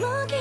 looking